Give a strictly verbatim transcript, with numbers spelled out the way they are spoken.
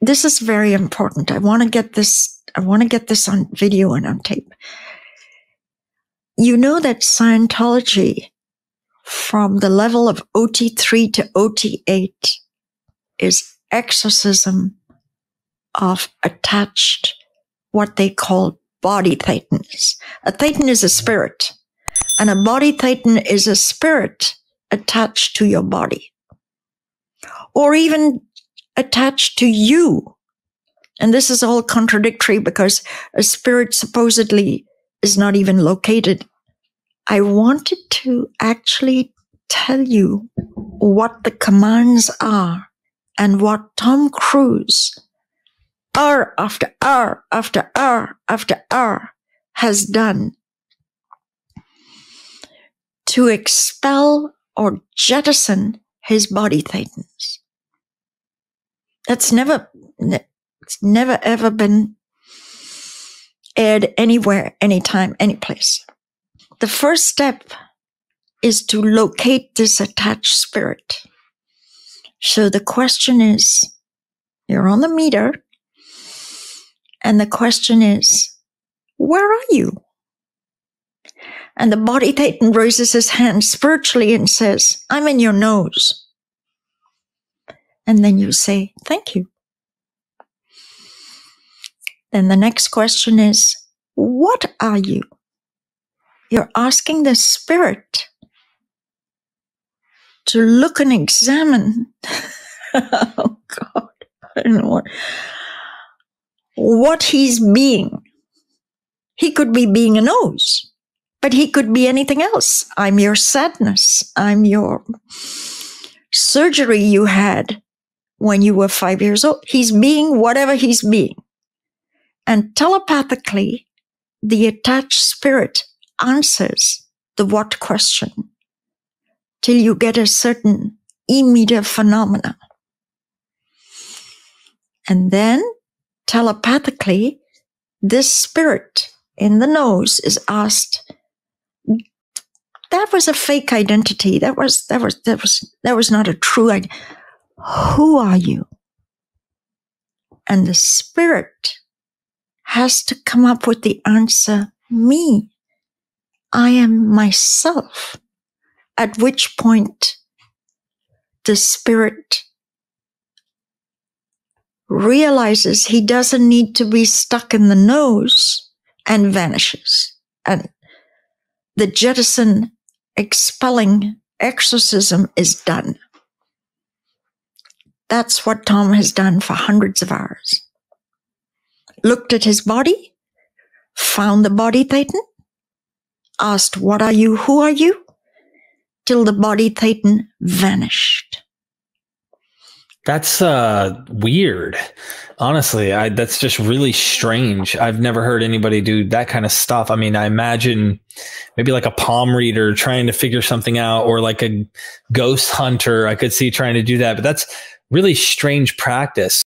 this is very important. I want to get this, I want to get this on video and on tape. You know that Scientology, from the level of O T three to O T eight, is exorcism of attached, what they call body thetans. A thetan is a spirit, and a body thetan is a spirit attached to your body, or even attached to you. And this is all contradictory, because a spirit supposedly is not even located. I wanted to actually tell you what the commands are and what Tom Cruise, hour after hour after hour after hour, has done to expel or jettison his body thetans. That's never, it's never ever been aired anywhere, anytime, any place. The first step is to locate this attached spirit. So the question is, you're on the meter, and the question is, where are you? And the body thetan raises his hand spiritually and says, I'm in your nose. And then you say, thank you. Then the next question is, what are you? You're asking the spirit to look and examine. Oh, God. I don't know what, what he's being. He could be being a nose, but he could be anything else. I'm your sadness. I'm your surgery you had when you were five years old. He's being whatever he's being. And telepathically, the attached spirit answers the what question till you get a certain e-meter phenomena. And then telepathically, this spirit in the nose is asked, that was a fake identity. That was, that was, that was, that was not a true identity. Who are you? And the spirit has to come up with the answer, me. I am myself. At which point, the spirit realizes he doesn't need to be stuck in the nose and vanishes. And the jettison, expelling, exorcism is done. That's what Tom has done for hundreds of hours. Looked at his body, found the body thetan, asked, what are you? Who are you? Till the body thetan vanished. That's uh, weird. Honestly, I, that's just really strange. I've never heard anybody do that kind of stuff. I mean, I imagine maybe like a palm reader trying to figure something out, or like a ghost hunter I could see trying to do that. But that's really strange practice.